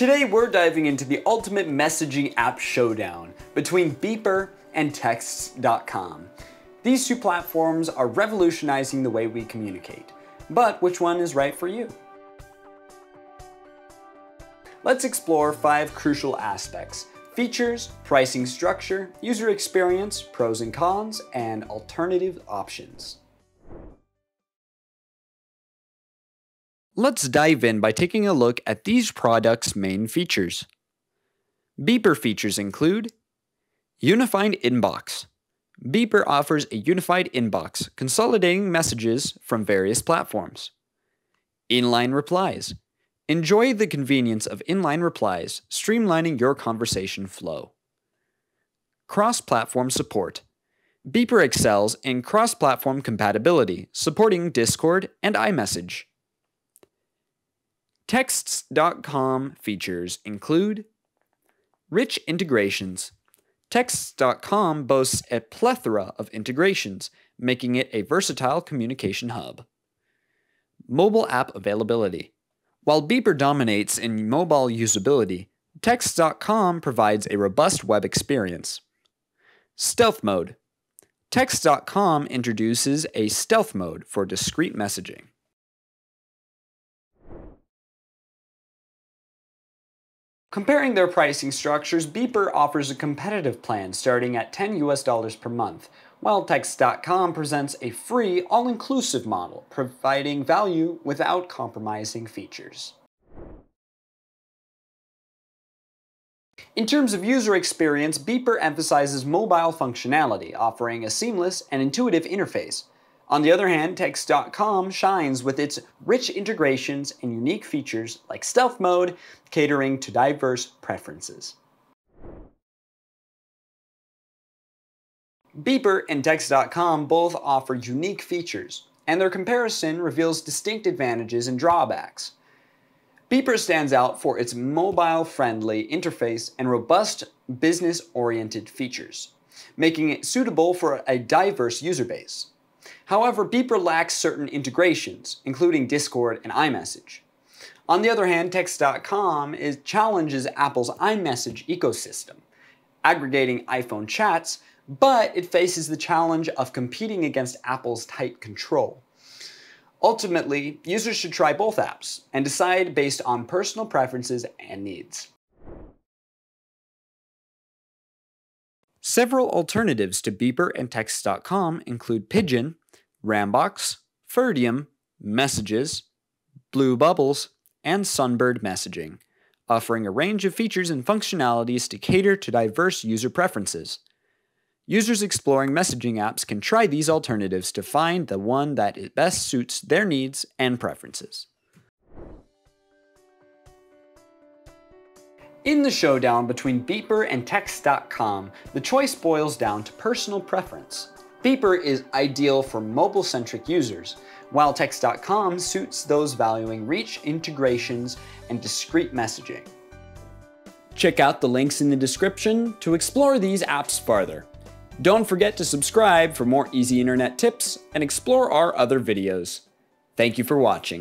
Today we're diving into the ultimate messaging app showdown between Beeper and Texts.com. These two platforms are revolutionizing the way we communicate, but which one is right for you? Let's explore 5 crucial aspects: features, pricing structure, user experience, pros and cons, and alternative options. Let's dive in by taking a look at these products' main features. Beeper features include Unified Inbox. Beeper offers a unified inbox, consolidating messages from various platforms. Inline Replies. Enjoy the convenience of inline replies, streamlining your conversation flow. Cross-platform support. Beeper excels in cross-platform compatibility, supporting Discord and iMessage. Texts.com features include rich integrations. Texts.com boasts a plethora of integrations, making it a versatile communication hub. Mobile app availability. While Beeper dominates in mobile usability, Texts.com provides a robust web experience. Stealth mode. Texts.com introduces a stealth mode for discreet messaging. Comparing their pricing structures, Beeper offers a competitive plan starting at $10 per month, while Texts.com presents a free, all-inclusive model, providing value without compromising features. In terms of user experience, Beeper emphasizes mobile functionality, offering a seamless and intuitive interface. On the other hand, Texts.com shines with its rich integrations and unique features like stealth mode, catering to diverse preferences. Beeper and Texts.com both offer unique features, and their comparison reveals distinct advantages and drawbacks. Beeper stands out for its mobile-friendly interface and robust business-oriented features, making it suitable for a diverse user base. However, Beeper lacks certain integrations, including Discord and iMessage. On the other hand, Texts.com challenges Apple's iMessage ecosystem, aggregating iPhone chats, but it faces the challenge of competing against Apple's tight control. Ultimately, users should try both apps and decide based on personal preferences and needs. Several alternatives to Beeper and Texts.com include Pigeon, Rambox, Ferdium, Messages, Blue Bubbles, and Sunbird Messaging, offering a range of features and functionalities to cater to diverse user preferences. Users exploring messaging apps can try these alternatives to find the one that best suits their needs and preferences. In the showdown between Beeper and Texts.com, the choice boils down to personal preference. Beeper is ideal for mobile-centric users, while Texts.com suits those valuing rich integrations and discreet messaging. Check out the links in the description to explore these apps farther. Don't forget to subscribe for more easy internet tips and explore our other videos. Thank you for watching.